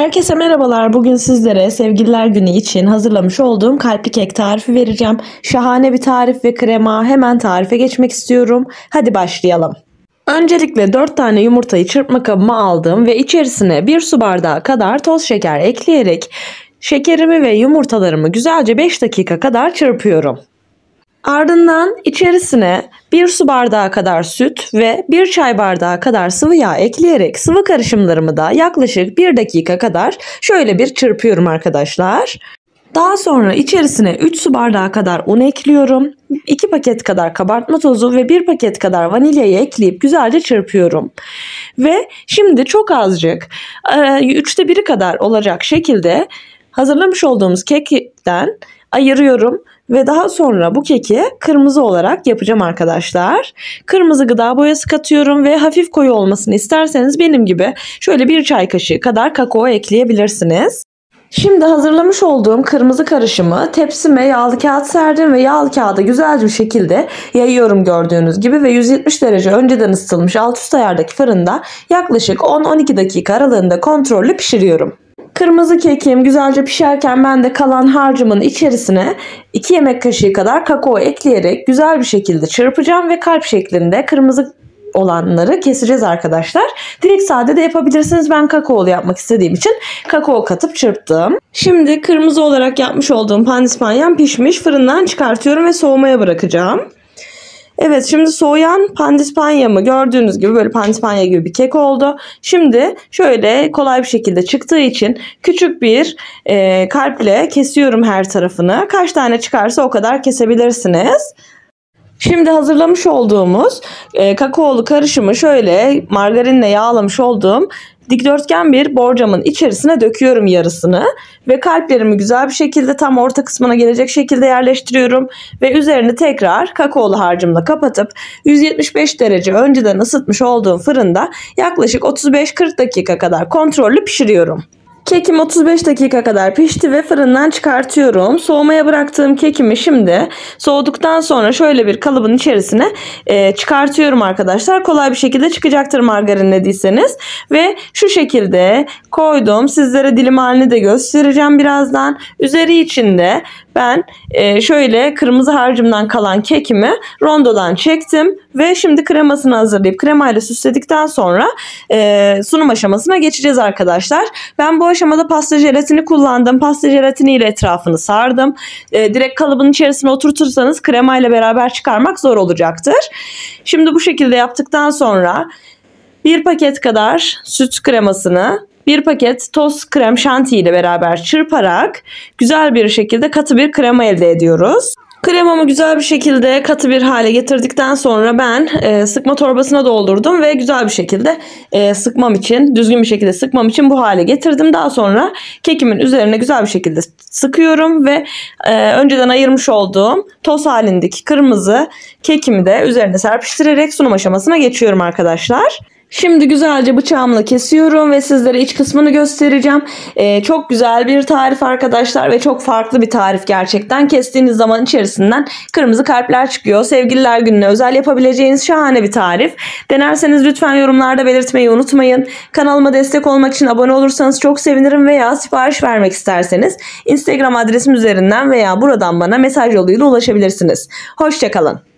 Herkese merhabalar. Bugün sizlere sevgililer günü için hazırlamış olduğum kalpli kek tarifi vereceğim. Şahane bir tarif ve krema. Hemen tarife geçmek istiyorum. Hadi başlayalım. Öncelikle 4 tane yumurtayı çırpma kabıma aldım ve içerisine 1 su bardağı kadar toz şeker ekleyerek şekerimi ve yumurtalarımı güzelce 5 dakika kadar çırpıyorum. Ardından içerisine 1 su bardağı kadar süt ve 1 çay bardağı kadar sıvı yağ ekleyerek sıvı karışımlarımı da yaklaşık 1 dakika kadar şöyle bir çırpıyorum arkadaşlar. Daha sonra içerisine 3 su bardağı kadar un ekliyorum. 2 paket kadar kabartma tozu ve 1 paket kadar vanilyayı ekleyip güzelce çırpıyorum. Ve şimdi çok azıcık 3'te 1'i kadar olacak şekilde hazırlamış olduğumuz kekten ayırıyorum ve daha sonra bu keki kırmızı olarak yapacağım arkadaşlar. Kırmızı gıda boyası katıyorum ve hafif koyu olmasını isterseniz benim gibi şöyle 1 çay kaşığı kadar kakao ekleyebilirsiniz. Şimdi hazırlamış olduğum kırmızı karışımı tepsime yağlı kağıt serdim ve yağlı kağıda güzelce bir şekilde yayıyorum gördüğünüz gibi ve 170 derece önceden ısıtılmış alt üst ayardaki fırında yaklaşık 10-12 dakika aralığında kontrollü pişiriyorum. Kırmızı kekim güzelce pişerken ben de kalan harcımın içerisine 2 yemek kaşığı kadar kakao ekleyerek güzel bir şekilde çırpacağım ve kalp şeklinde kırmızı olanları keseceğiz arkadaşlar. Direkt sade de yapabilirsiniz. Ben kakaolu yapmak istediğim için kakao katıp çırptım. Şimdi kırmızı olarak yapmış olduğum pandispanyam pişmiş. Fırından çıkartıyorum ve soğumaya bırakacağım. Evet, şimdi soğuyan pandispanyamı gördüğünüz gibi böyle pandispanya gibi bir kek oldu. Şimdi şöyle kolay bir şekilde çıktığı için küçük bir kalple kesiyorum her tarafını. Kaç tane çıkarsa o kadar kesebilirsiniz. Şimdi hazırlamış olduğumuz kakaolu karışımı şöyle margarinle yağlamış olduğum dikdörtgen bir borcamın içerisine döküyorum yarısını ve kalplerimi güzel bir şekilde tam orta kısmına gelecek şekilde yerleştiriyorum ve üzerini tekrar kakaolu harcımla kapatıp 175 derece önceden ısıtmış olduğum fırında yaklaşık 35-40 dakika kadar kontrollü pişiriyorum. Kekim 35 dakika kadar pişti ve fırından çıkartıyorum. Soğumaya bıraktığım kekimi şimdi soğuduktan sonra şöyle bir kalıbın içerisine çıkartıyorum arkadaşlar. Kolay bir şekilde çıkacaktır margarinlediyseniz. Ve şu şekilde koydum. Sizlere dilim halini de göstereceğim birazdan. Üzeri içinde ben şöyle kırmızı harcımdan kalan kekimi rondodan çektim. Ve şimdi kremasını hazırlayıp kremayla süsledikten sonra sunum aşamasına geçeceğiz arkadaşlar. Ben bu aşamada pasta jelatini kullandım. Pasta jelatini ile etrafını sardım. Direkt kalıbın içerisine oturtursanız kremayla beraber çıkarmak zor olacaktır. Şimdi bu şekilde yaptıktan sonra 1 paket kadar süt kremasını 1 paket toz krem şanti ile beraber çırparak güzel bir şekilde katı bir krema elde ediyoruz. Kremamı güzel bir şekilde katı bir hale getirdikten sonra ben sıkma torbasına doldurdum ve güzel bir şekilde düzgün bir şekilde sıkmam için bu hale getirdim. Daha sonra kekimin üzerine güzel bir şekilde sıkıyorum ve önceden ayırmış olduğum toz halindeki kırmızı kekimi de üzerine serpiştirerek sunum aşamasına geçiyorum arkadaşlar. Şimdi güzelce bıçağımla kesiyorum ve sizlere iç kısmını göstereceğim. Çok güzel bir tarif arkadaşlar ve çok farklı bir tarif gerçekten. Kestiğiniz zaman içerisinden kırmızı kalpler çıkıyor. Sevgililer gününe özel yapabileceğiniz şahane bir tarif. Denerseniz lütfen yorumlarda belirtmeyi unutmayın. Kanalıma destek olmak için abone olursanız çok sevinirim veya sipariş vermek isterseniz Instagram adresim üzerinden veya buradan bana mesaj yoluyla ulaşabilirsiniz. Hoşça kalın.